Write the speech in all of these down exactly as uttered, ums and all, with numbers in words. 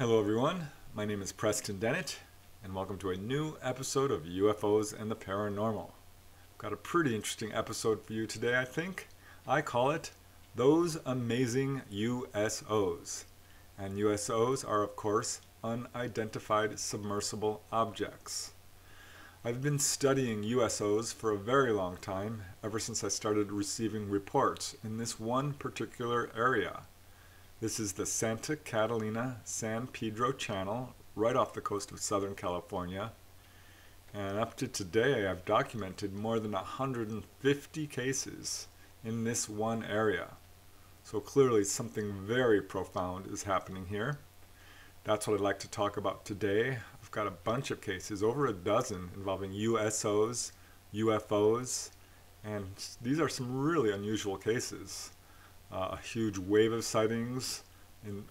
Hello everyone, my name is Preston Dennett and welcome to a new episode of U F Os and the Paranormal. I've got a pretty interesting episode for you today, I think. I call it Those Amazing U S Os. And U S Os are, of course, unidentified submersible objects. I've been studying U S Os for a very long time, ever since I started receiving reports in this one particular area. This is the Santa Catalina San Pedro Channel, right off the coast of Southern California. And up to today, I've documented more than one hundred fifty cases in this one area. So clearly something very profound is happening here. That's what I'd like to talk about today. I've got a bunch of cases, over a dozen, involving U S Os, U F Os, and these are some really unusual cases. Uh, a huge wave of sightings in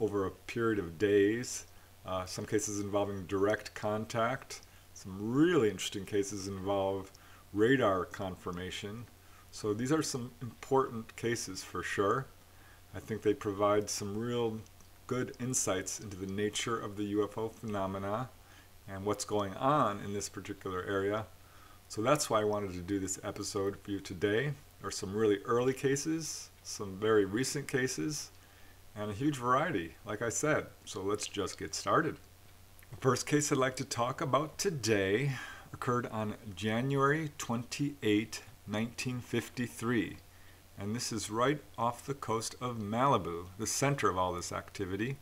over a period of days, uh, some cases involving direct contact, some really interesting cases involve radar confirmation. So these are some important cases for sure. I think they provide some real good insights into the nature of the U F O phenomena and what's going on in this particular area. So that's why I wanted to do this episode for you today. There are some really early cases, some very recent cases, and a huge variety, like I said. So let's just get started. The first case I'd like to talk about today occurred on January twenty-eighth, nineteen fifty-three. And this is right off the coast of Malibu, the center of all this activity.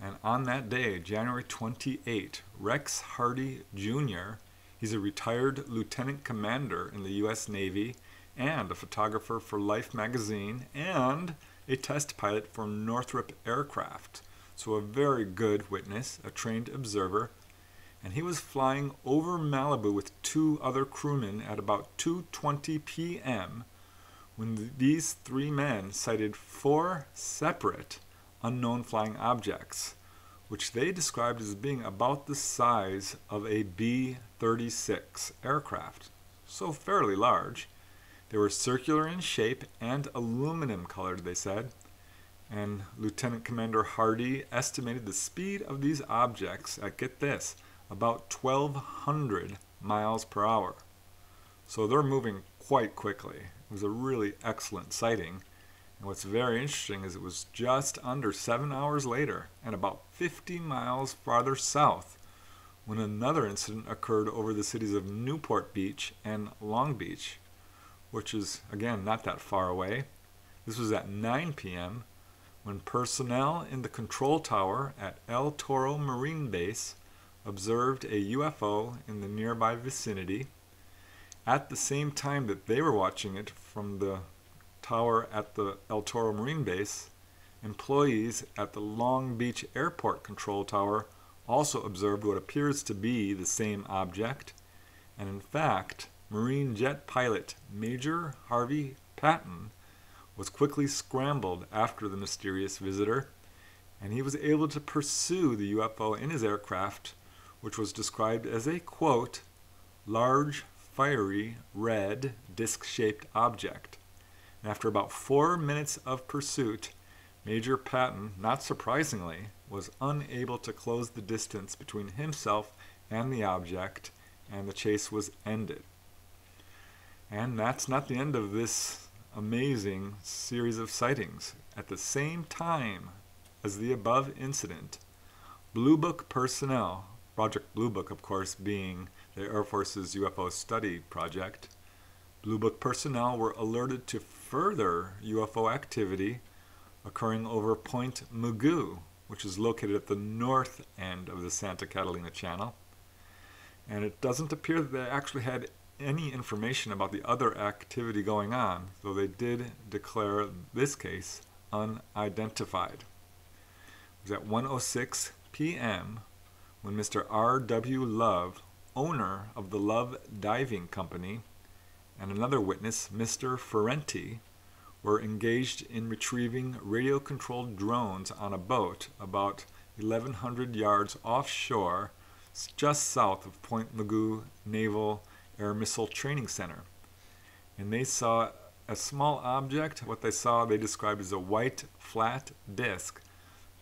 And on that day, January twenty-eighth, Rex Hardy Junior, he's a retired lieutenant commander in the U S Navy and a photographer for Life Magazine and a test pilot for Northrop Aircraft. So a very good witness, a trained observer. And he was flying over Malibu with two other crewmen at about two twenty p m when these three men sighted four separate unknown flying objects, which they described as being about the size of a B thirty-six aircraft, so fairly large. They were circular in shape and aluminum colored, they said, and Lieutenant Commander Hardy estimated the speed of these objects at, get this, about twelve hundred miles per hour. So they're moving quite quickly. It was a really excellent sighting, and what's very interesting is it was just under seven hours later and about fifty miles farther south when another incident occurred over the cities of Newport Beach and Long Beach, which is, again, not that far away. This was at nine p m when personnel in the control tower at El Toro Marine Base observed a U F O in the nearby vicinity. At the same time that they were watching it from the tower at the El Toro Marine Base, employees at the Long Beach Airport Control Tower also observed what appears to be the same object. And in fact, Marine jet pilot Major Harvey Patton was quickly scrambled after the mysterious visitor, and he was able to pursue the U F O in his aircraft, which was described as a, quote, large, fiery red disc-shaped object. And after about four minutes of pursuit, Major Patton, not surprisingly, was unable to close the distance between himself and the object, and the chase was ended. And that's not the end of this amazing series of sightings. At the same time as the above incident, Blue Book personnel, Project Blue Book, of course, being the Air Force's U F O study project, Blue Book personnel were alerted to further U F O activity occurring over Point Mugu, which is located at the north end of the Santa Catalina Channel. And it doesn't appear that they actually had any information about the other activity going on, though they did declare this case unidentified. It was at one oh six p m when Mister R W Love, owner of the Love Diving Company, and another witness, Mister Ferrenti, were engaged in retrieving radio-controlled drones on a boat about eleven hundred yards offshore, just south of Point Mugu Naval Air Missile Training Center. And they saw a small object. What they saw, they described as a white flat disc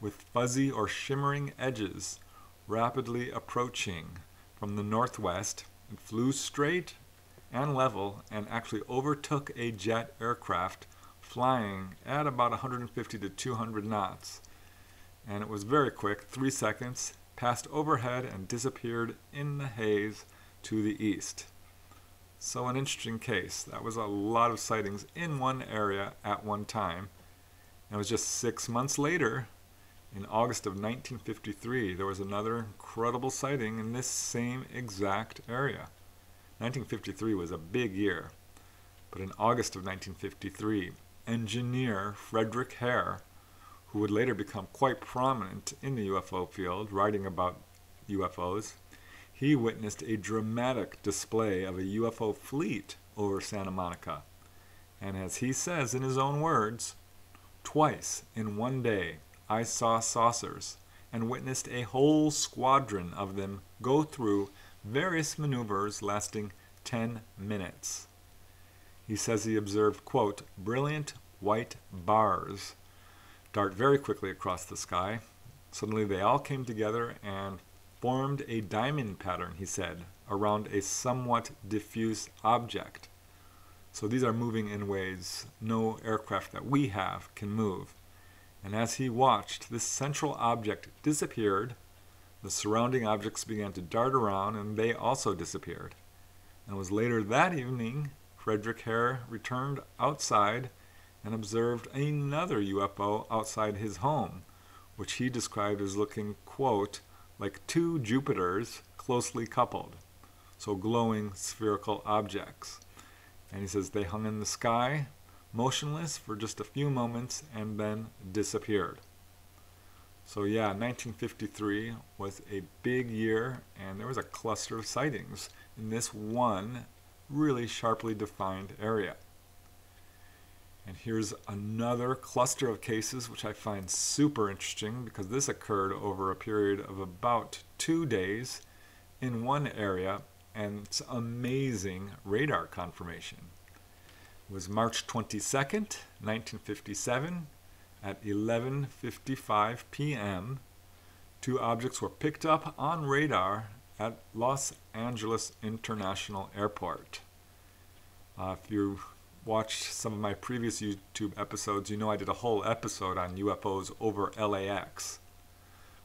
with fuzzy or shimmering edges rapidly approaching from the northwest. It flew straight and level and actually overtook a jet aircraft flying at about one hundred fifty to two hundred knots. And it was very quick, three seconds, passed overhead and disappeared in the haze to the east. So an interesting case. That was a lot of sightings in one area at one time. And it was just six months later, in August of nineteen fifty-three, there was another incredible sighting in this same exact area. nineteen fifty-three was a big year, but in August of nineteen fifty-three, engineer Frederick Hare, who would later become quite prominent in the U F O field, writing about U F Os, he witnessed a dramatic display of a U F O fleet over Santa Monica. And as he says in his own words, twice in one day I saw saucers and witnessed a whole squadron of them go through various maneuvers lasting ten minutes. He says he observed, quote, brilliant white bars dart very quickly across the sky. Suddenly they all came together and formed a diamond pattern, he said, around a somewhat diffuse object. So these are moving in ways no aircraft that we have can move. And as he watched, this central object disappeared, the surrounding objects began to dart around, and they also disappeared. And it was later that evening, Frederick Hare returned outside and observed another U F O outside his home, which he described as looking, quote, like two Jupiters closely coupled, so glowing spherical objects. And he says they hung in the sky, motionless for just a few moments, and then disappeared. So yeah, nineteen fifty-three was a big year, and there was a cluster of sightings in this one really sharply defined area. And here's another cluster of cases which I find super interesting because this occurred over a period of about two days in one area, and it's amazing radar confirmation. It was March twenty-second, nineteen fifty-seven, at eleven fifty-five p m Two objects were picked up on radar at Los Angeles International Airport. Uh, if you watched some of my previous YouTube episodes, you know I did a whole episode on U F Os over L A X.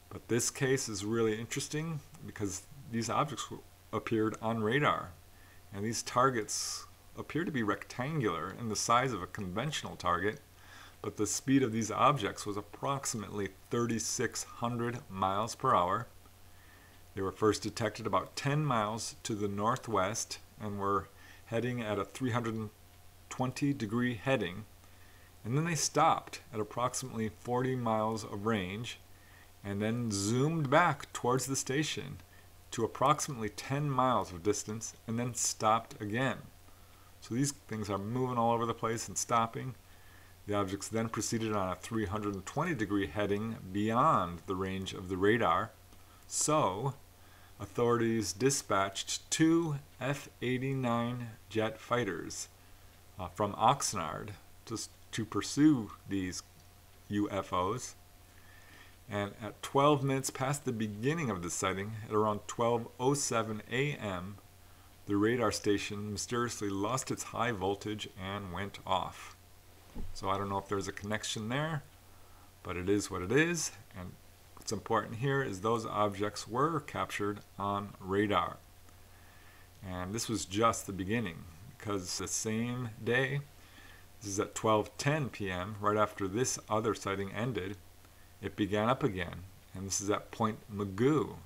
But this case is really interesting because these objects appeared on radar, and these targets appear to be rectangular in the size of a conventional target, but the speed of these objects was approximately thirty-six hundred miles per hour. They were first detected about ten miles to the northwest and were heading at a three hundred twenty degree heading, and then they stopped at approximately forty miles of range and then zoomed back towards the station to approximately ten miles of distance and then stopped again. So these things are moving all over the place and stopping. The objects then proceeded on a three hundred twenty degree heading beyond the range of the radar. So authorities dispatched two F eighty-nine jet fighters uh, from Oxnard just to pursue these U F Os. And at twelve minutes past the beginning of the sighting, at around twelve oh seven a m, the radar station mysteriously lost its high voltage and went off. So I don't know if there's a connection there, but it is what it is. And what's important here is those objects were captured on radar. And this was just the beginning, because the same day, this is at twelve ten p m, right after this other sighting ended, it began up again. And this is at Point Mugu,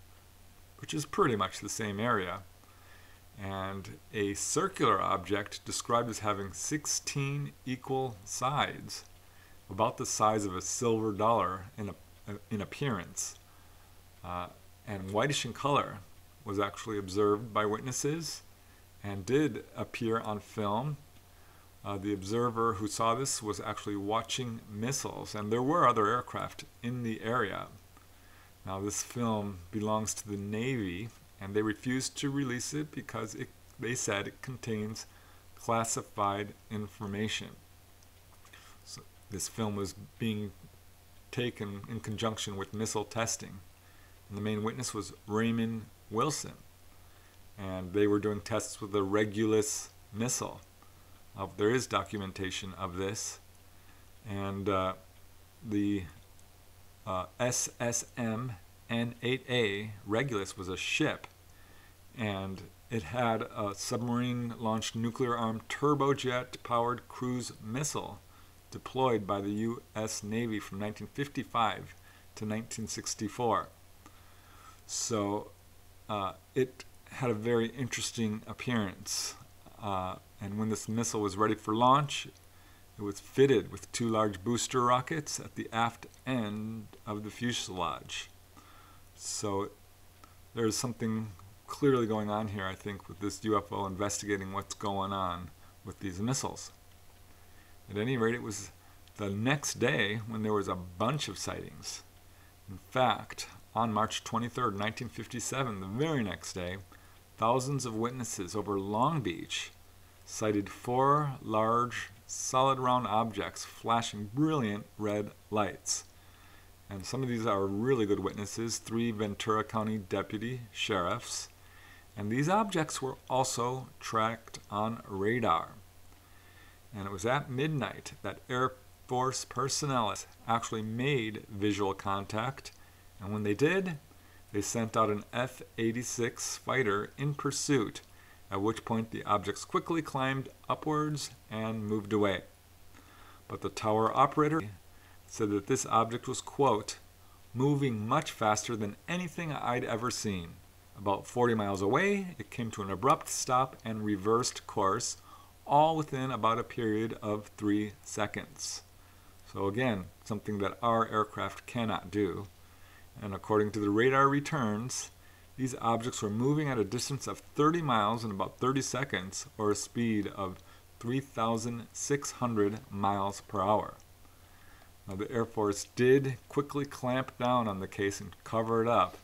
which is pretty much the same area. And a circular object described as having sixteen equal sides, about the size of a silver dollar in, a, in appearance, uh, and whitish in color, was actually observed by witnesses and did appear on film. Uh, the observer who saw this was actually watching missiles, and there were other aircraft in the area. Now this film belongs to the Navy, and they refused to release it because it, they said it contains classified information. So this film was being taken in conjunction with missile testing. And the main witness was Raymond Wilson. And they were doing tests with the Regulus missile. Uh, there is documentation of this. And uh, the uh, S S M N eight A Regulus was a ship. And it had a submarine-launched nuclear-armed turbojet-powered cruise missile deployed by the U S Navy from nineteen fifty-five to nineteen sixty-four. So uh, it had a very interesting appearance. Uh, and when this missile was ready for launch, it was fitted with two large booster rockets at the aft end of the fuselage. So there's something clearly going on here, I think, with this U F O investigating what's going on with these missiles. At any rate, it was the next day when there was a bunch of sightings. In fact, on March twenty-third, nineteen fifty-seven, the very next day, thousands of witnesses over Long Beach sighted four large, solid round objects flashing brilliant red lights. And some of these are really good witnesses, three Ventura County deputy sheriffs. And these objects were also tracked on radar. And it was at midnight that Air Force personnel actually made visual contact. And when they did, they sent out an F eighty-six fighter in pursuit, at which point the objects quickly climbed upwards and moved away. But the tower operator said that this object was, quote, moving much faster than anything I'd ever seen. About forty miles away, it came to an abrupt stop and reversed course, all within about a period of three seconds. So again, something that our aircraft cannot do. And according to the radar returns, these objects were moving at a distance of thirty miles in about thirty seconds, or a speed of three thousand six hundred miles per hour. Now, the Air Force did quickly clamp down on the case and cover it up,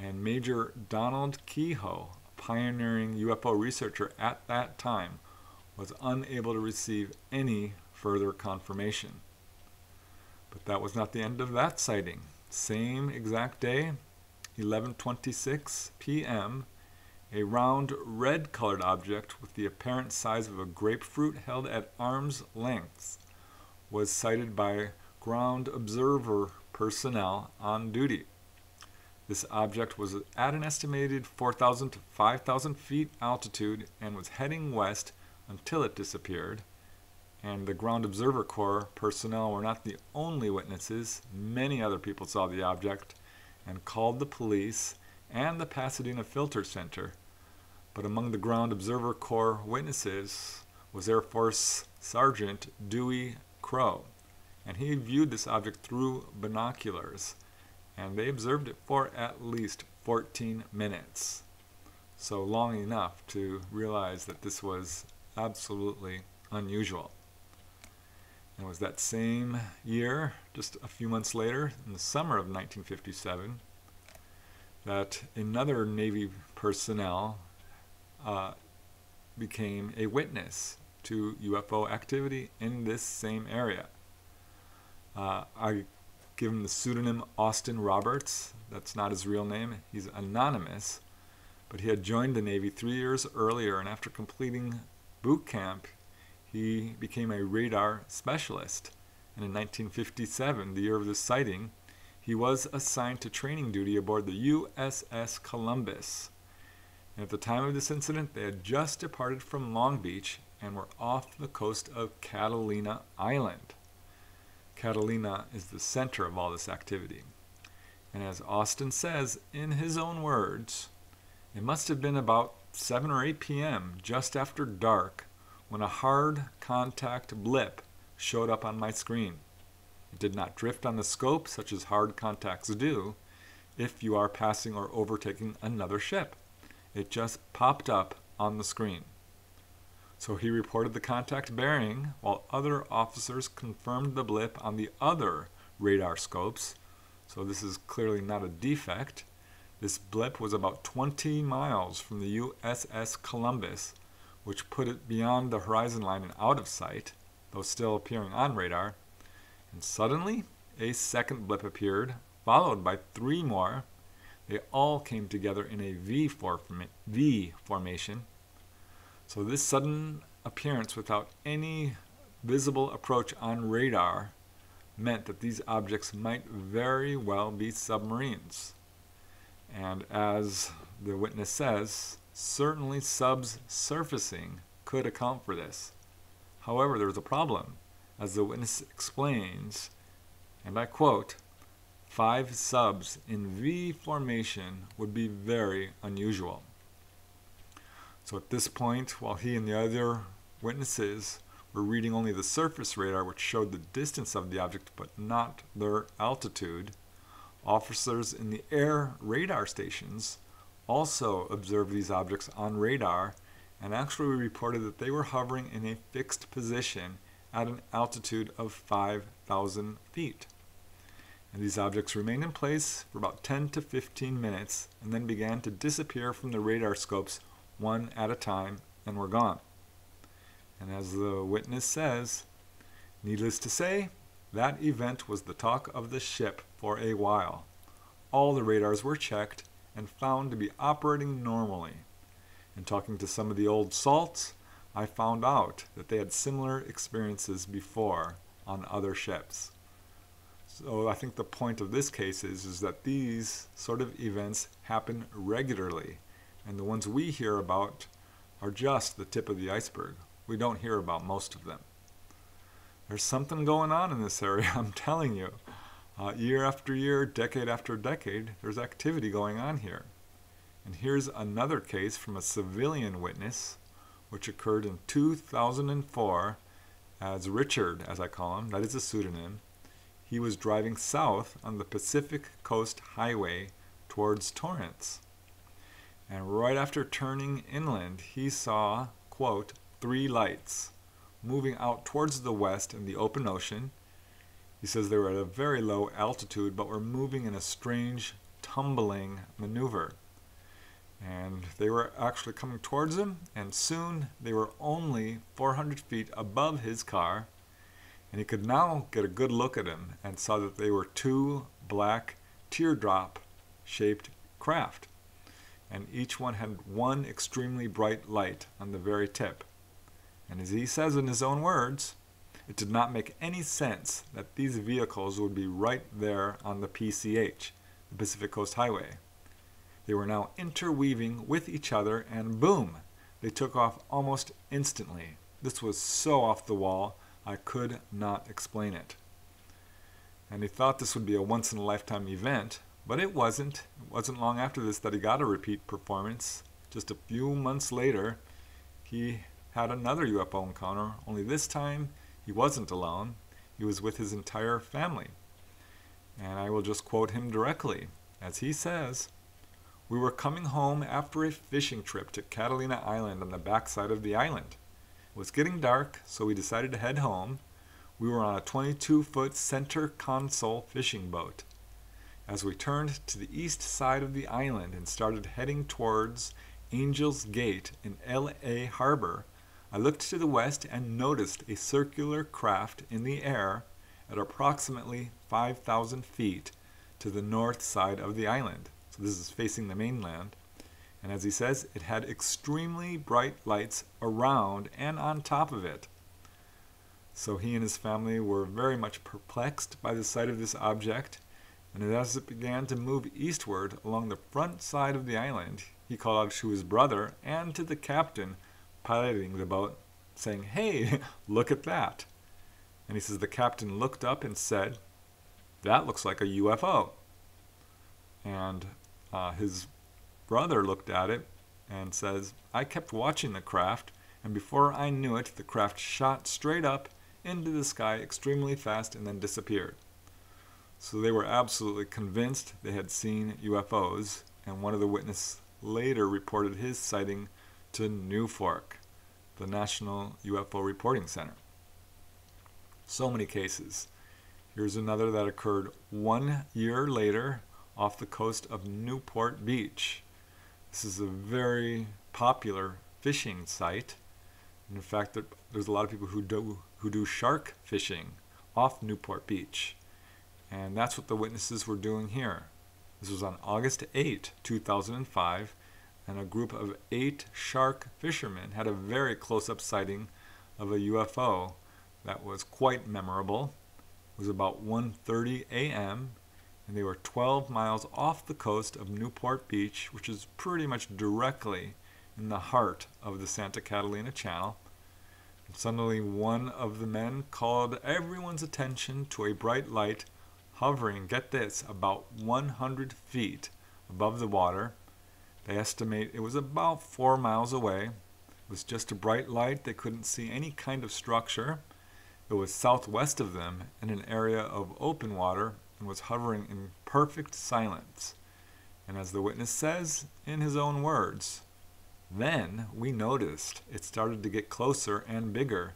and Major Donald Kehoe, a pioneering U F O researcher at that time, was unable to receive any further confirmation. But that was not the end of that sighting. Same exact day, eleven twenty-six p m, a round red-colored object with the apparent size of a grapefruit held at arm's length was sighted by ground observer personnel on duty. This object was at an estimated four thousand to five thousand feet altitude and was heading west until it disappeared. And the Ground Observer Corps personnel were not the only witnesses. Many other people saw the object and called the police and the Pasadena Filter Center. But among the Ground Observer Corps witnesses was Air Force Sergeant Dewey Crow, and he viewed this object through binoculars, and they observed it for at least fourteen minutes. So long enough to realize that this was absolutely unusual. And it was that same year, just a few months later, in the summer of nineteen fifty-seven, that another Navy personnel uh, became a witness to U F O activity in this same area. Uh, I give him the pseudonym Austin Roberts. That's not his real name. He's anonymous. But he had joined the Navy three years earlier, and after completing boot camp, he became a radar specialist. And in nineteen fifty-seven, the year of the sighting, he was assigned to training duty aboard the U S S Columbus. And at the time of this incident, they had just departed from Long Beach and were off the coast of Catalina Island. Catalina is the center of all this activity. And as Austin says, in his own words, it must have been about seven or eight p m just after dark when a hard contact blip showed up on my screen. It did not drift on the scope, such as hard contacts do, if you are passing or overtaking another ship. It just popped up on the screen. So he reported the contact bearing, while other officers confirmed the blip on the other radar scopes. So this is clearly not a defect. This blip was about twenty miles from the U S S Columbus, which put it beyond the horizon line and out of sight, though still appearing on radar. And suddenly, a second blip appeared, followed by three more. They all came together in a V, form- V formation. So this sudden appearance without any visible approach on radar meant that these objects might very well be submarines. And as the witness says, certainly subs surfacing could account for this. However, there was a problem. As the witness explains, and I quote, "Five subs in V formation would be very unusual." So at this point, while he and the other witnesses were reading only the surface radar, which showed the distance of the object but not their altitude, officers in the air radar stations also observed these objects on radar and actually reported that they were hovering in a fixed position at an altitude of five thousand feet. And these objects remained in place for about ten to fifteen minutes and then began to disappear from the radar scopes one at a time and were gone. And as the witness says, needless to say, that event was the talk of the ship for a while. All the radars were checked and found to be operating normally. And talking to some of the old salts, I found out that they had similar experiences before on other ships. So I think the point of this case is, is that these sort of events happen regularly, and the ones we hear about are just the tip of the iceberg. We don't hear about most of them. There's something going on in this area, I'm telling you. Uh, year after year, decade after decade, there's activity going on here. And here's another case from a civilian witness, which occurred in two thousand four, as Richard, as I call him, that is a pseudonym. He was driving south on the Pacific Coast Highway towards Torrance. And right after turning inland, he saw, quote, three lights moving out towards the west in the open ocean. He says they were at a very low altitude, but were moving in a strange tumbling maneuver. And they were actually coming towards him, and soon they were only four hundred feet above his car. And he could now get a good look at him and saw that they were two black teardrop-shaped craft. And each one had one extremely bright light on the very tip. And as he says in his own words, it did not make any sense that these vehicles would be right there on the P C H, the Pacific Coast Highway. They were now interweaving with each other, and boom, they took off almost instantly. This was so off the wall, I could not explain it. And he thought this would be a once-in-a-lifetime event, but it wasn't. It wasn't long after this that he got a repeat performance. Just a few months later, he had another U F O encounter, only this time he wasn't alone. He was with his entire family. And I will just quote him directly. As he says, "We were coming home after a fishing trip to Catalina Island on the backside of the island. It was getting dark, so we decided to head home. We were on a twenty-two foot center console fishing boat. As we turned to the east side of the island and started heading towards Angel's Gate in L A Harbor, I looked to the west and noticed a circular craft in the air at approximately five thousand feet to the north side of the island." So this is facing the mainland. And as he says, it had extremely bright lights around and on top of it. So he and his family were very much perplexed by the sight of this object. And as it began to move eastward along the front side of the island, he called out to his brother and to the captain piloting the boat, saying, "Hey, look at that." And he says the captain looked up and said, "That looks like a U F O." And uh, his brother looked at it and says, "I kept watching the craft, and before I knew it, the craft shot straight up into the sky extremely fast and then disappeared." So they were absolutely convinced they had seen U F Os, and one of the witnesses later reported his sighting to NUFORC, the National U F O Reporting Center. So many cases. Here's another that occurred one year later off the coast of Newport Beach. This is a very popular fishing site. In fact, there, there's a lot of people who do, who do shark fishing off Newport Beach. And that's what the witnesses were doing here. This was on August eighth, two thousand five, and a group of eight shark fishermen had a very close-up sighting of a U F O that was quite memorable. It was about one thirty a m, and they were twelve miles off the coast of Newport Beach, which is pretty much directly in the heart of the Santa Catalina Channel. And suddenly one of the men called everyone's attention to a bright light hovering, get this, about one hundred feet above the water. They estimate it was about four miles away. It was just a bright light. They couldn't see any kind of structure. It was southwest of them in an area of open water and was hovering in perfect silence. And as the witness says in his own words, "Then we noticed it started to get closer and bigger,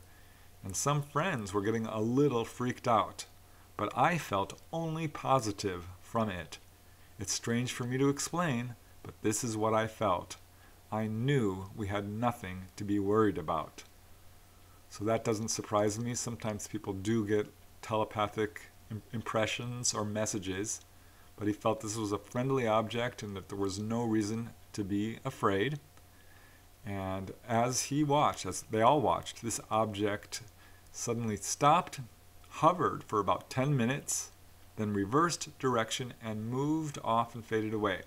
and some friends were getting a little freaked out, but I felt only positive from it. It's strange for me to explain, but this is what I felt. I knew we had nothing to be worried about." So that doesn't surprise me. Sometimes people do get telepathic impressions or messages, but he felt this was a friendly object and that there was no reason to be afraid. And as he watched, as they all watched, this object suddenly stopped, hovered for about ten minutes, then reversed direction and moved off and faded away.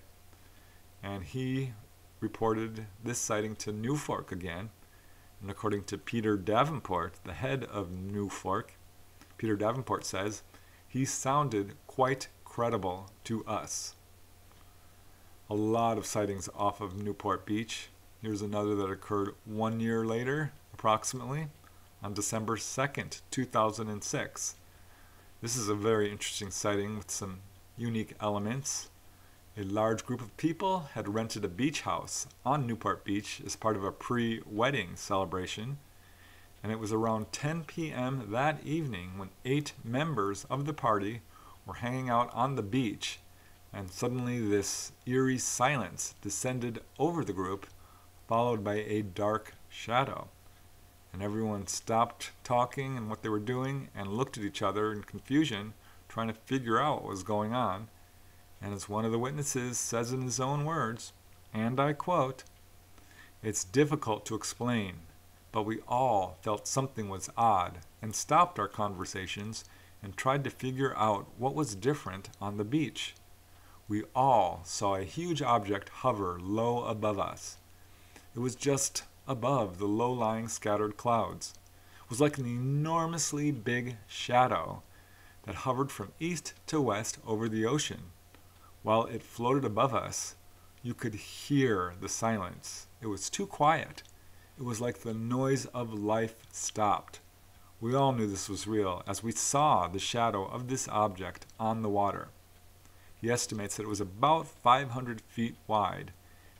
And he reported this sighting to NUFORC again. And according to Peter Davenport, the head of NUFORC, Peter Davenport says, "He sounded quite credible to us." A lot of sightings off of Newport Beach. Here's another that occurred one year later, approximately, on December second, two thousand six. This is a very interesting sighting with some unique elements. A large group of people had rented a beach house on Newport Beach as part of a pre-wedding celebration, and it was around ten p m that evening when eight members of the party were hanging out on the beach, and suddenly this eerie silence descended over the group, followed by a dark shadow. And everyone stopped talking and what they were doing and looked at each other in confusion, trying to figure out what was going on. And as one of the witnesses says in his own words, and I quote, "It's difficult to explain, but we all felt something was odd and stopped our conversations and tried to figure out what was different on the beach. We all saw a huge object hover low above us. It was just above the low-lying scattered clouds. It was like an enormously big shadow that hovered from east to west over the ocean. While it floated above us, you could hear the silence. It was too quiet. It was like the noise of life stopped. We all knew this was real as we saw the shadow of this object on the water." He estimates that it was about five hundred feet wide.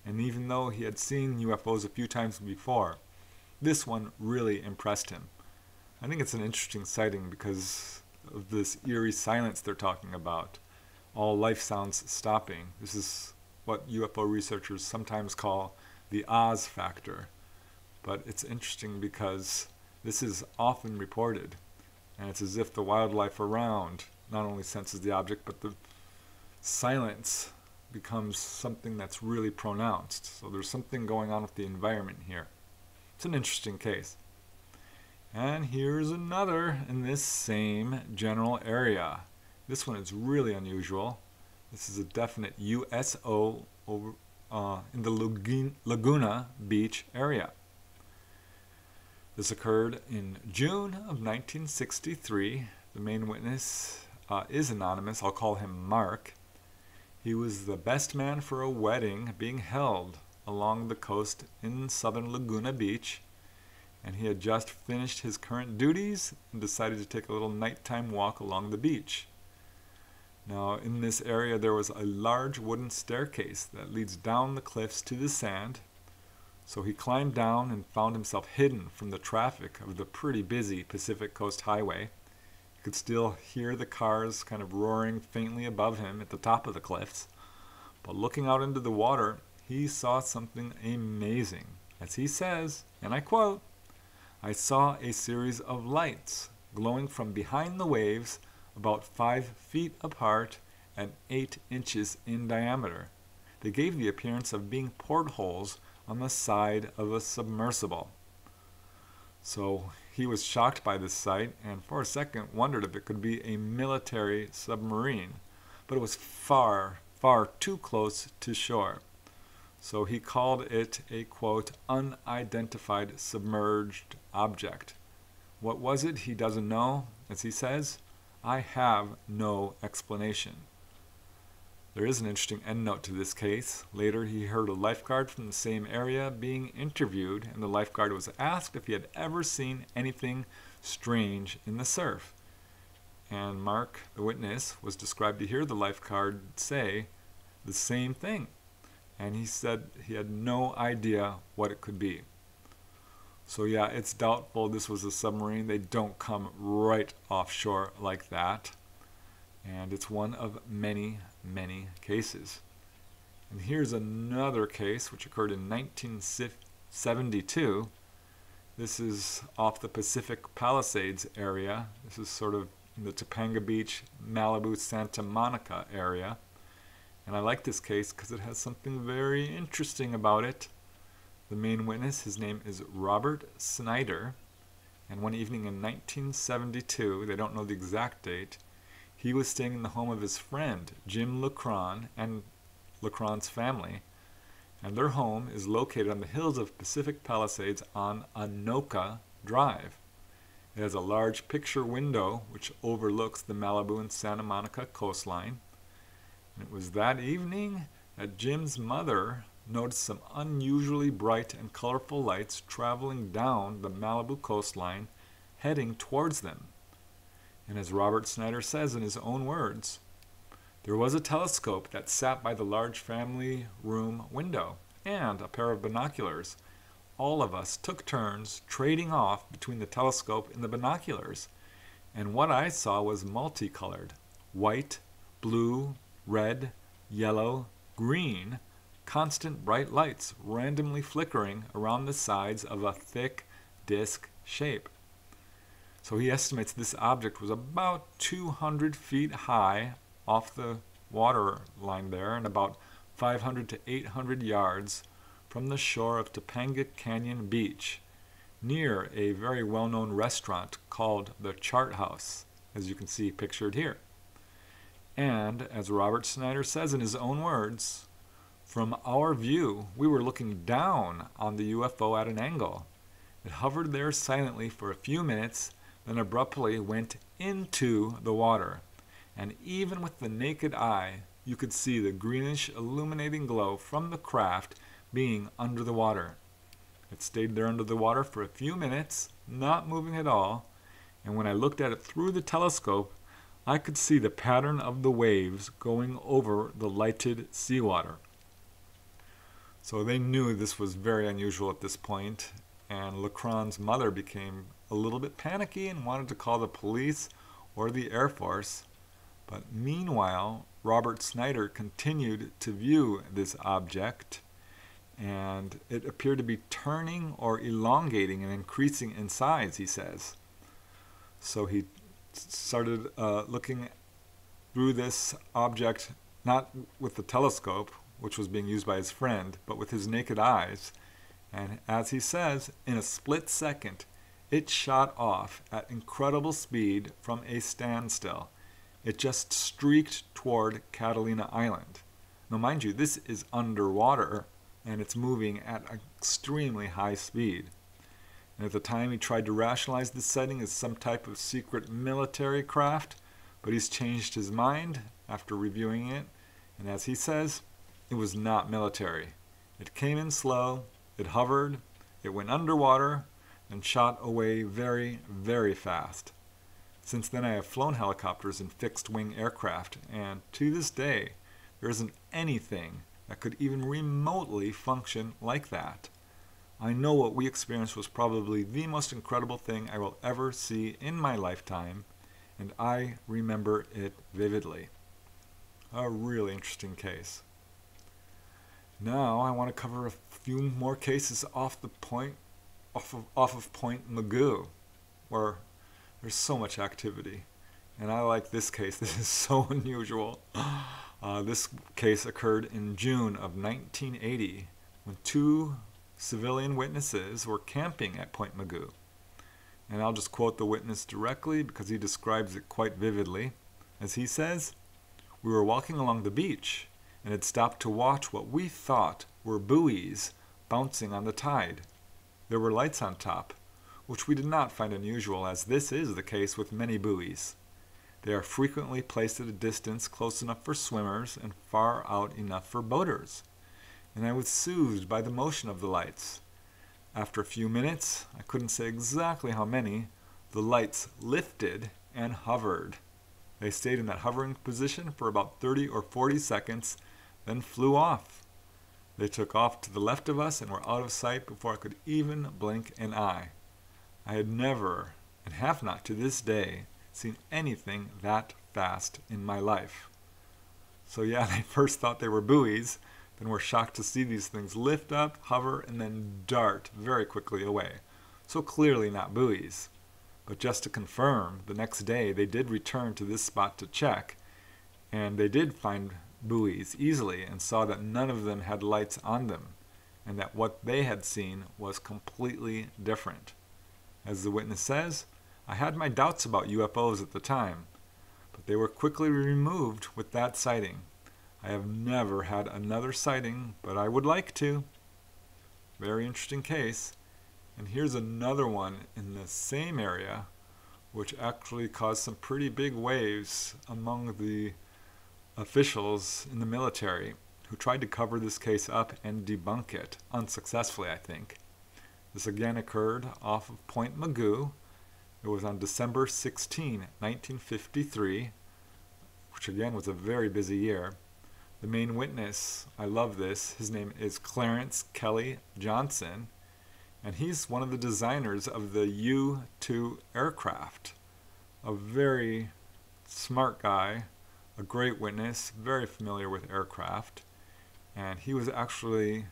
And even though he had seen U F Os a few times before, this one really impressed him. I think it's an interesting sighting because of this eerie silence they're talking about. All life sounds stopping. This is what U F O researchers sometimes call the Oz factor. But it's interesting because this is often reported. And it's as if the wildlife around not only senses the object, but the silence becomes something that's really pronounced. So there's something going on with the environment here. It's an interesting case. And here's another in this same general area. This one is really unusual. This is a definite U S O over, uh, in the Laguna Beach area. This occurred in June of nineteen sixty-three. The main witness uh, is anonymous. I'll call him Mark. He was the best man for a wedding being held along the coast in southern Laguna Beach, and he had just finished his current duties and decided to take a little nighttime walk along the beach. Now, in this area there was a large wooden staircase that leads down the cliffs to the sand, so he climbed down and found himself hidden from the traffic of the pretty busy Pacific Coast Highway. Could still hear the cars kind of roaring faintly above him at the top of the cliffs. But looking out into the water, he saw something amazing. As he says, and I quote, "I saw a series of lights glowing from behind the waves about five feet apart and eight inches in diameter. They gave the appearance of being portholes on the side of a submersible. So he was shocked by this sight and for a second wondered if it could be a military submarine, but it was far, far too close to shore. So he called it a, quote, unidentified submerged object. What was it? He doesn't know. As he says, I have no explanation. There is an interesting endnote to this case. Later he heard a lifeguard from the same area being interviewed, and the lifeguard was asked if he had ever seen anything strange in the surf. And Mark, the witness, was described to hear the lifeguard say the same thing. And he said he had no idea what it could be. So yeah, it's doubtful this was a submarine. They don't come right offshore like that. And it's one of many, many cases. And here's another case which occurred in nineteen seventy-two. This is off the Pacific Palisades area. This is sort of in the Topanga Beach, Malibu, Santa Monica area. And I like this case because it has something very interesting about it. The main witness, his name is Robert Snyder. And one evening in nineteen seventy-two, they don't know the exact date, he was staying in the home of his friend, Jim LeCron, and LeCron's family. And their home is located on the hills of Pacific Palisades on Anoka Drive. It has a large picture window which overlooks the Malibu and Santa Monica coastline. And it was that evening that Jim's mother noticed some unusually bright and colorful lights traveling down the Malibu coastline, heading towards them. And as Robert Snyder says in his own words, there was a telescope that sat by the large family room window and a pair of binoculars. All of us took turns trading off between the telescope and the binoculars. And what I saw was multicolored, white, blue, red, yellow, green, constant bright lights randomly flickering around the sides of a thick disc shape. So he estimates this object was about two hundred feet high off the water line there and about five hundred to eight hundred yards from the shore of Topanga Canyon Beach, near a very well-known restaurant called the Chart House, as you can see pictured here. And, as Robert Snyder says in his own words, from our view, we were looking down on the U F O at an angle. It hovered there silently for a few minutes, then abruptly went into the water. And even with the naked eye, you could see the greenish illuminating glow from the craft being under the water. It stayed there under the water for a few minutes, not moving at all, and when I looked at it through the telescope, I could see the pattern of the waves going over the lighted seawater. So they knew this was very unusual at this point, and LeCron's mother became a little bit panicky and wanted to call the police or the Air Force. But meanwhile, Robert Snyder continued to view this object, and it appeared to be turning or elongating and increasing in size, he says. So he started uh, looking through this object, not with the telescope, which was being used by his friend, but with his naked eyes. And as he says, in a split second, it shot off at incredible speed from a standstill. It just streaked toward Catalina Island. Now, mind you, this is underwater, and it's moving at extremely high speed. And at the time, he tried to rationalize this sighting as some type of secret military craft, but he's changed his mind after reviewing it. And as he says, it was not military. It came in slow, it hovered, it went underwater, and shot away very, very fast. Since then, I have flown helicopters and fixed-wing aircraft, and to this day, there isn't anything that could even remotely function like that. I know what we experienced was probably the most incredible thing I will ever see in my lifetime, and I remember it vividly. A really interesting case. Now I want to cover a few more cases off the point, off of, off of Point Mugu, where there's so much activity. And I like this case. This is so unusual. Uh, this case occurred in June of nineteen eighty when two civilian witnesses were camping at Point Mugu. And I'll just quote the witness directly because he describes it quite vividly. As he says, "We were walking along the beach and had stopped to watch what we thought were buoys bouncing on the tide. There were lights on top, which we did not find unusual, as this is the case with many buoys. They are frequently placed at a distance close enough for swimmers and far out enough for boaters. And I was soothed by the motion of the lights. After a few minutes, I couldn't say exactly how many, the lights lifted and hovered. They stayed in that hovering position for about thirty or forty seconds, then flew off. They took off to the left of us and were out of sight before I could even blink an eye. I had never, and have not to this day, seen anything that fast in my life." So yeah, they first thought they were buoys, then were shocked to see these things lift up, hover, and then dart very quickly away. So clearly not buoys. But just to confirm, the next day they did return to this spot to check, and they did find buoys easily and saw that none of them had lights on them, and that what they had seen was completely different. As the witness says, "I had my doubts about U F Os at the time, but they were quickly removed with that sighting. I have never had another sighting, but I would like to." Very interesting case. And here's another one in the same area, which actually caused some pretty big waves among the officials in the military who tried to cover this case up and debunk it, unsuccessfully, I think. This again occurred off of Point Mugu. It was on December sixteenth, nineteen fifty-three, which again was a very busy year. The main witness, I love this, his name is Clarence Kelly Johnson, and he's one of the designers of the U two aircraft. A very smart guy, a great witness, very familiar with aircraft. And he was actually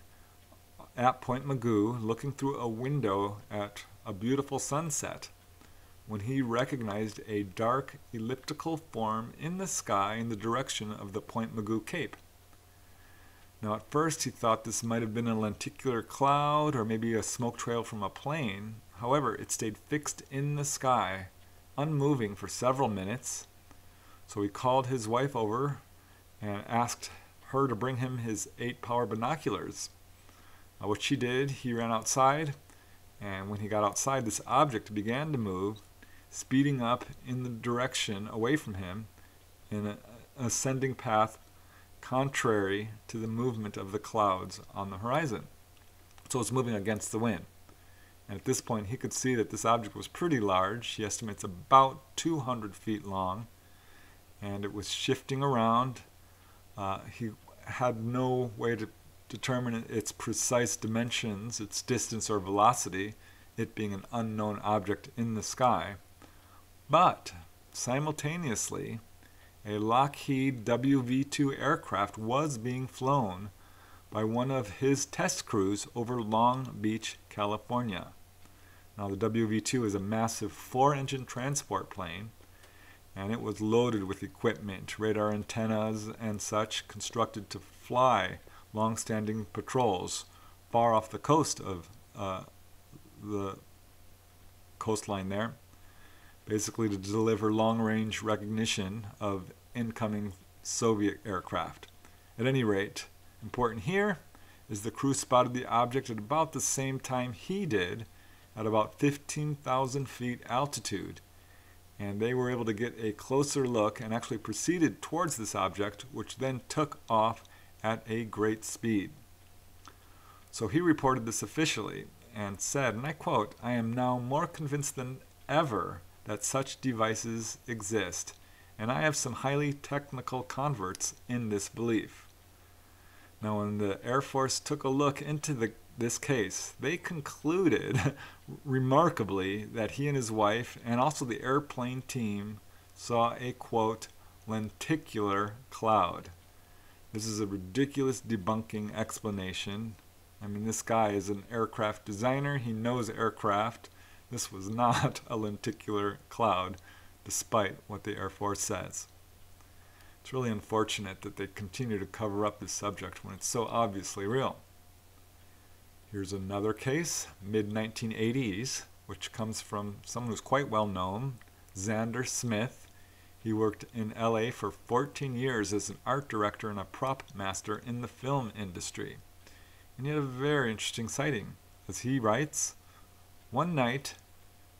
at Point Mugu looking through a window at a beautiful sunset when he recognized a dark elliptical form in the sky in the direction of the Point Mugu Cape. Now at first he thought this might have been a lenticular cloud or maybe a smoke trail from a plane. However, it stayed fixed in the sky, unmoving for several minutes. So he called his wife over and asked her to bring him his eight-power binoculars. Uh, what she did, he ran outside, and when he got outside, this object began to move, speeding up in the direction away from him in an ascending path contrary to the movement of the clouds on the horizon. So it's moving against the wind. And at this point he could see that this object was pretty large. He estimates about two hundred feet long, and it was shifting around. Uh, he had no way to determine its precise dimensions, its distance or velocity, it being an unknown object in the sky. But simultaneously, a Lockheed W V two aircraft was being flown by one of his test crews over Long Beach, California. Now the W V two is a massive four-engine transport plane, and it was loaded with equipment, radar antennas and such, constructed to fly long-standing patrols far off the coast of uh, the coastline there, basically to deliver long-range recognition of incoming Soviet aircraft. At any rate, important here is the crew spotted the object at about the same time he did, at about fifteen thousand feet altitude, and they were able to get a closer look and actually proceeded towards this object, which then took off at a great speed. So he reported this officially and said, and I quote, "I am now more convinced than ever that such devices exist, and I have some highly technical converts in this belief." Now when the Air Force took a look into the, this case, they concluded, remarkably, that he and his wife, and also the airplane team, saw a, quote, lenticular cloud. This is a ridiculous debunking explanation. I mean, this guy is an aircraft designer, he knows aircraft. This was not a lenticular cloud. despite what the Air Force says. It's really unfortunate that they continue to cover up this subject when it's so obviously real. Here's another case, mid nineteen eighties, which comes from someone who's quite well known, Xander Smith. He worked in L A for fourteen years as an art director and a prop master in the film industry. And he had a very interesting sighting. As he writes, one night,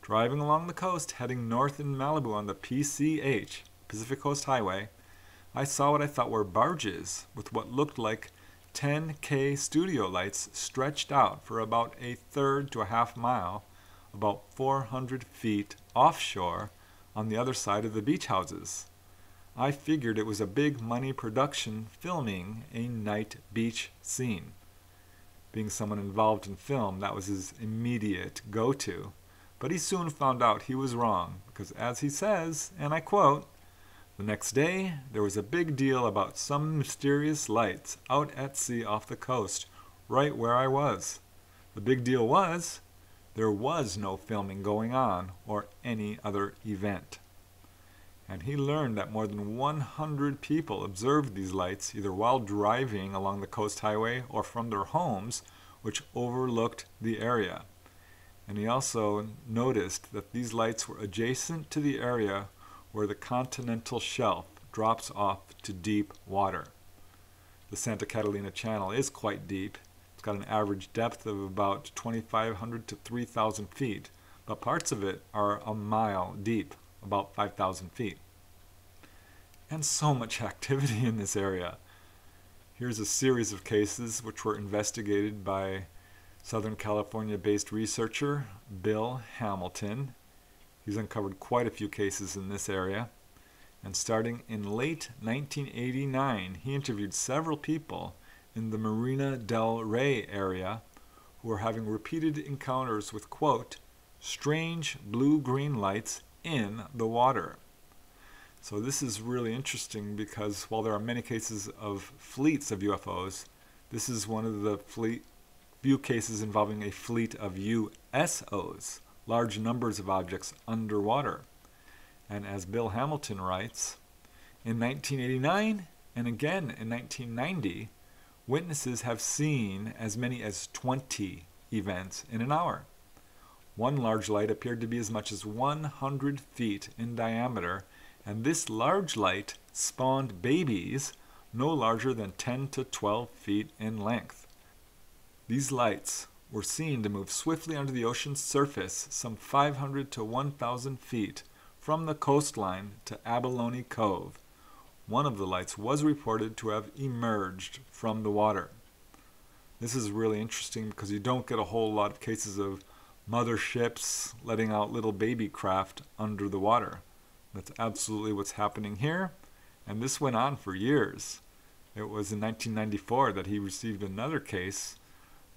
driving along the coast, heading north in Malibu on the P C H, Pacific Coast Highway, I saw what I thought were barges with what looked like ten K studio lights stretched out for about a third to a half mile, about four hundred feet offshore on the other side of the beach houses. I figured it was a big money production filming a night beach scene. Being someone involved in film, that was his immediate go-to. But he soon found out he was wrong, because as he says, and I quote, the next day, there was a big deal about some mysterious lights out at sea off the coast, right where I was. The big deal was, there was no filming going on or any other event. And he learned that more than one hundred people observed these lights either while driving along the coast highway or from their homes, which overlooked the area. And he also noticed that these lights were adjacent to the area where the continental shelf drops off to deep water. The Santa Catalina Channel is quite deep. It's got an average depth of about twenty-five hundred to three thousand feet, but parts of it are a mile deep, about five thousand feet. And so much activity in this area. Here's a series of cases which were investigated by Southern California-based researcher Bill Hamilton. He's uncovered quite a few cases in this area, and starting in late nineteen eighty-nine, he interviewed several people in the Marina del Rey area who were having repeated encounters with, quote, strange blue-green lights in the water. So this is really interesting because while there are many cases of fleets of U F Os, this is one of the fleet, few cases involving a fleet of U S Os. Large numbers of objects underwater. And as Bill Hamilton writes, in nineteen eighty-nine and again in nineteen ninety, witnesses have seen as many as twenty events in an hour. One large light appeared to be as much as one hundred feet in diameter, and this large light spawned babies no larger than ten to twelve feet in length. These lights were seen to move swiftly under the ocean's surface some five hundred to one thousand feet from the coastline to Abalone Cove. One of the lights was reported to have emerged from the water. This is really interesting because you don't get a whole lot of cases of motherships letting out little baby craft under the water. That's absolutely what's happening here, and this went on for years. It was in nineteen ninety-four that he received another case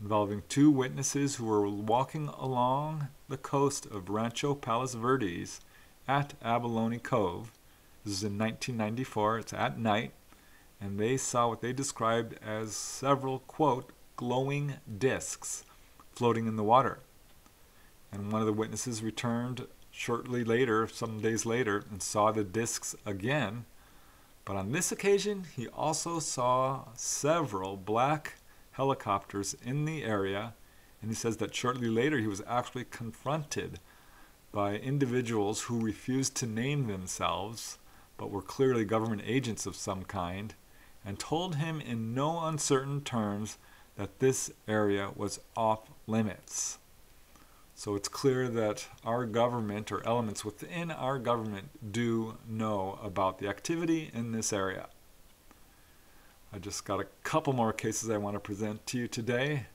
involving two witnesses who were walking along the coast of Rancho Palos Verdes at Abalone Cove. This is in nineteen ninety-four, it's at night, and they saw what they described as several, quote, glowing discs floating in the water. And one of the witnesses returned shortly later, some days later, and saw the discs again. But on this occasion, he also saw several black helicopters in the area, and he says that shortly later he was actually confronted by individuals who refused to name themselves but were clearly government agents of some kind, and told him in no uncertain terms that this area was off limits. So it's clear that our government or elements within our government do know about the activity in this area. I just got a couple more cases I want to present to you today.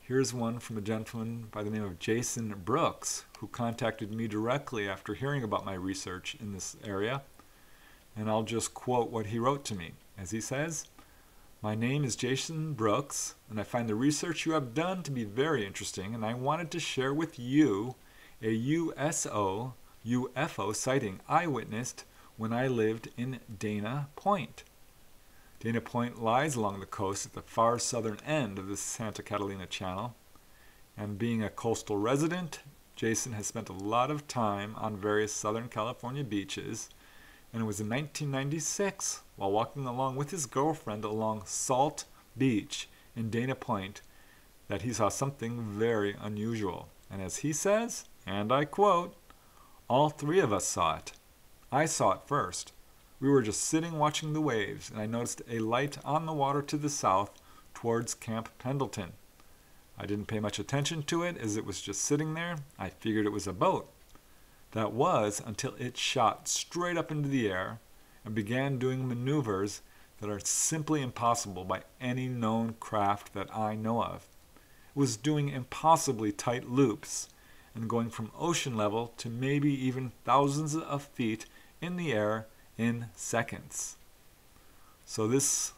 Here's one from a gentleman by the name of Jason Brooks, who contacted me directly after hearing about my research in this area. And I'll just quote what he wrote to me. As he says, my name is Jason Brooks, and I find the research you have done to be very interesting, and I wanted to share with you a U S O U F O sighting I witnessed when I lived in Dana Point. Dana Point lies along the coast at the far southern end of the Santa Catalina Channel, and being a coastal resident Jason has spent a lot of time on various Southern California beaches, and it was in nineteen ninety-six, while walking along with his girlfriend along Salt Beach in Dana Point, that he saw something very unusual. And as he says, and I quote, "All three of us saw it. I saw it first. We were just sitting watching the waves, and I noticed a light on the water to the south towards Camp Pendleton. I didn't pay much attention to it as it was just sitting there. I figured it was a boat. That was until it shot straight up into the air and began doing maneuvers that are simply impossible by any known craft that I know of. It was doing impossibly tight loops and going from ocean level to maybe even thousands of feet in the air in seconds." So this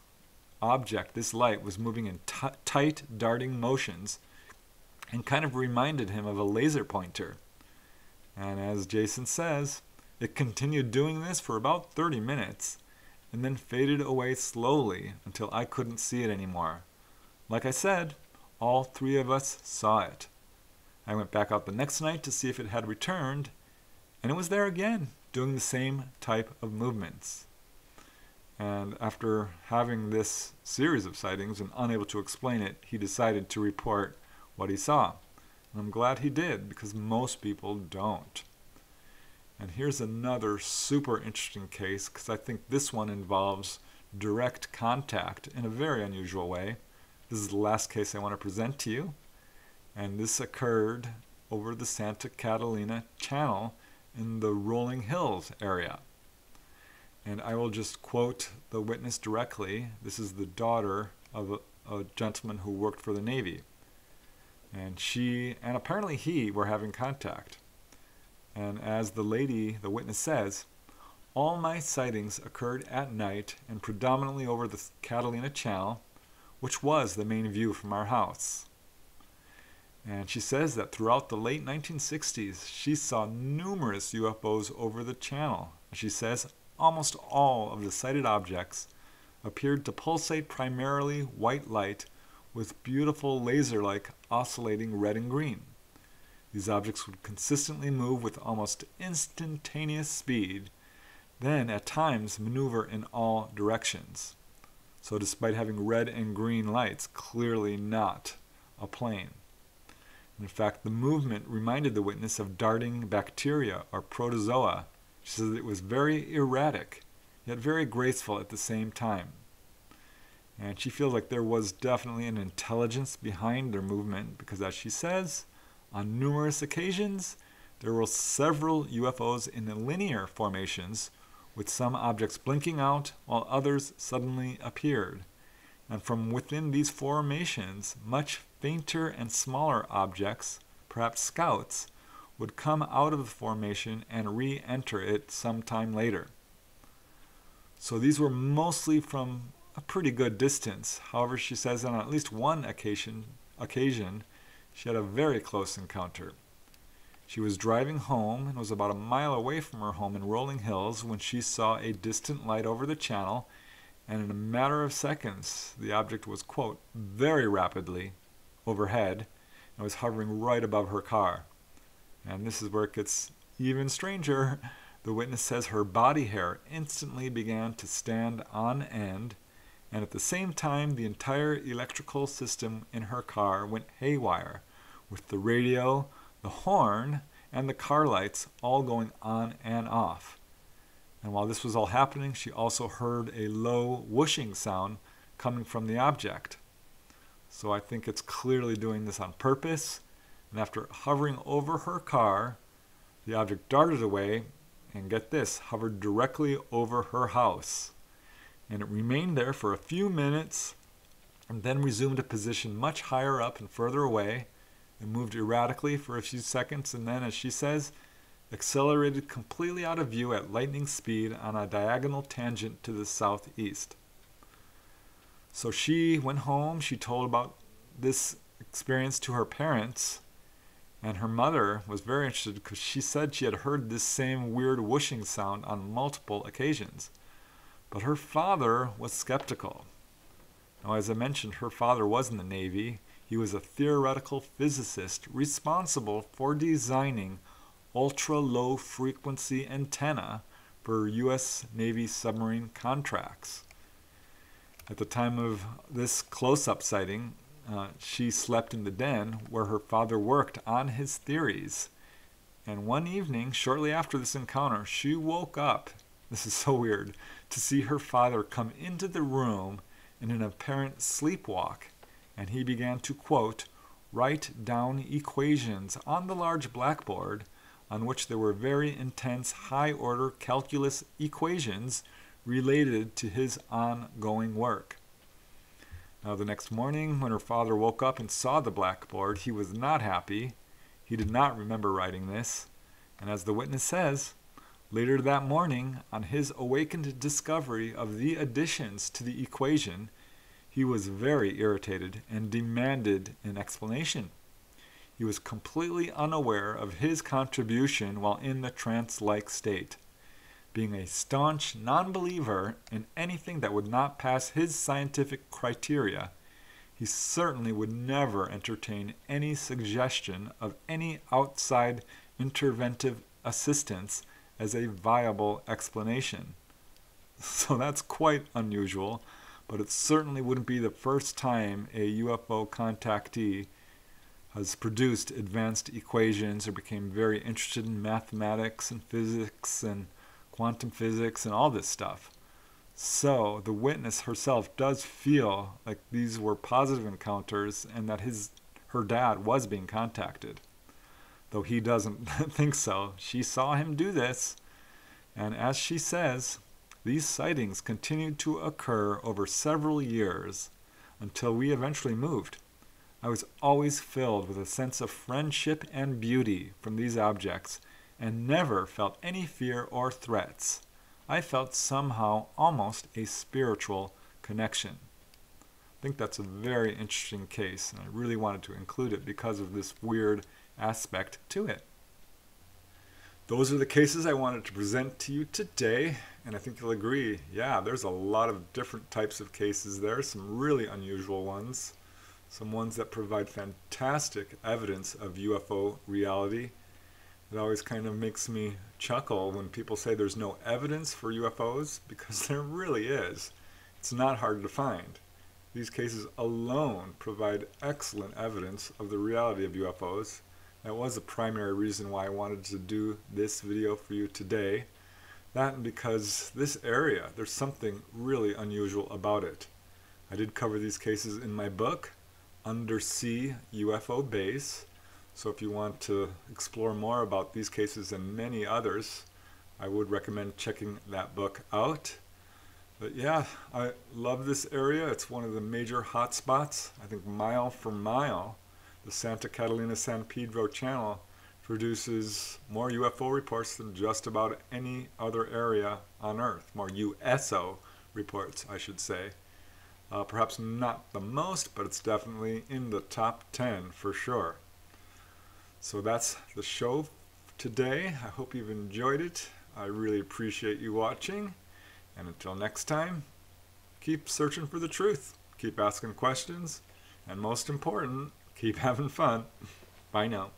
object, this light, was moving in t tight darting motions and kind of reminded him of a laser pointer. And as Jason says, it continued doing this for about thirty minutes and then faded away slowly until I couldn't see it anymore. Like I said, all three of us saw it. I went back out the next night to see if it had returned, and it was there again, doing the same type of movements. And after having this series of sightings and unable to explain it, he decided to report what he saw. And I'm glad he did, because most people don't. And here's another super interesting case, because I think this one involves direct contact in a very unusual way. This is the last case I want to present to you. And this occurred over the Santa Catalina Channel in the Rolling Hills area. And I will just quote the witness directly. This is the daughter of a, a gentleman who worked for the Navy. And she, and apparently he, were having contact. And as the lady, the witness says, "All my sightings occurred at night and predominantly over the Catalina Channel, which was the main view from our house." And she says that throughout the late nineteen sixties, she saw numerous U F Os over the channel. She says almost all of the sighted objects appeared to pulsate primarily white light with beautiful laser-like oscillating red and green. These objects would consistently move with almost instantaneous speed, then at times maneuver in all directions. So despite having red and green lights, clearly not a plane. In fact, the movement reminded the witness of darting bacteria or protozoa. She said that it was very erratic, yet very graceful at the same time. And she feels like there was definitely an intelligence behind their movement, because as she says, on numerous occasions, there were several U F Os in linear formations, with some objects blinking out while others suddenly appeared. And from within these formations, much fainter and smaller objects, perhaps scouts, would come out of the formation and re-enter it sometime later. So these were mostly from a pretty good distance. However, she says on at least one occasion, occasion she had a very close encounter. She was driving home and was about a mile away from her home in Rolling Hills when she saw a distant light over the channel, and in a matter of seconds, the object was, quote, "very rapidly" overhead and was hovering right above her car. And this is where it gets even stranger. The witness says her body hair instantly began to stand on end, and at the same time, the entire electrical system in her car went haywire, with the radio, the horn, and the car lights all going on and off. And while this was all happening, she also heard a low whooshing sound coming from the object. So I think it's clearly doing this on purpose. And after hovering over her car, the object darted away and, get this, hovered directly over her house. And it remained there for a few minutes and then resumed a position much higher up and further away. It moved erratically for a few seconds and then, as she says, accelerated completely out of view at lightning speed on a diagonal tangent to the southeast. So she went home, she told about this experience to her parents, and her mother was very interested because she said she had heard this same weird whooshing sound on multiple occasions. But her father was skeptical. Now, as I mentioned, her father was in the Navy. He was a theoretical physicist responsible for designing ultra-low frequency antenna for U S Navy submarine contracts. At the time of this close-up sighting, uh, she slept in the den where her father worked on his theories. And one evening, shortly after this encounter, she woke up, this is so weird, to see her father come into the room in an apparent sleepwalk, and he began to, quote, write down equations on the large blackboard on which there were very intense high-order calculus equations related to his ongoing work. Now, the next morning, when her father woke up and saw the blackboard, he was not happy. He did not remember writing this, and as the witness says, later that morning, on his awakened discovery of the additions to the equation, he was very irritated and demanded an explanation. He was completely unaware of his contribution while in the trance-like state, being a staunch non-believer in anything that would not pass his scientific criteria. He certainly would never entertain any suggestion of any outside interventive assistance as a viable explanation. So that's quite unusual, but it certainly wouldn't be the first time a U F O contactee has produced advanced equations or became very interested in mathematics and physics and quantum physics and all this stuff. So the witness herself does feel like these were positive encounters and that his, her dad was being contacted. Though he doesn't think so. She saw him do this, and as she says, these sightings continued to occur over several years until we eventually moved. I was always filled with a sense of friendship and beauty from these objects and never felt any fear or threats. I felt somehow almost a spiritual connection. I think that's a very interesting case, and I really wanted to include it because of this weird aspect to it. Those are the cases I wanted to present to you today, and I think you'll agree, yeah, there's a lot of different types of cases there, some really unusual ones, some ones that provide fantastic evidence of U F O reality. It always kind of makes me chuckle when people say there's no evidence for U F Os, because there really is. It's not hard to find. These cases alone provide excellent evidence of the reality of U F Os. That was the primary reason why I wanted to do this video for you today. That and because this area, there's something really unusual about it. I did cover these cases in my book, Undersea U F O Base. So if you want to explore more about these cases and many others, I would recommend checking that book out. But yeah, I love this area. It's one of the major hotspots. I think mile for mile, the Santa Catalina San Pedro Channel produces more U F O reports than just about any other area on Earth. More U S O reports, I should say. Uh, perhaps not the most, but it's definitely in the top ten for sure. So that's the show today. I hope you've enjoyed it. I really appreciate you watching. And until next time, keep searching for the truth. Keep asking questions. And most important, keep having fun. Bye now.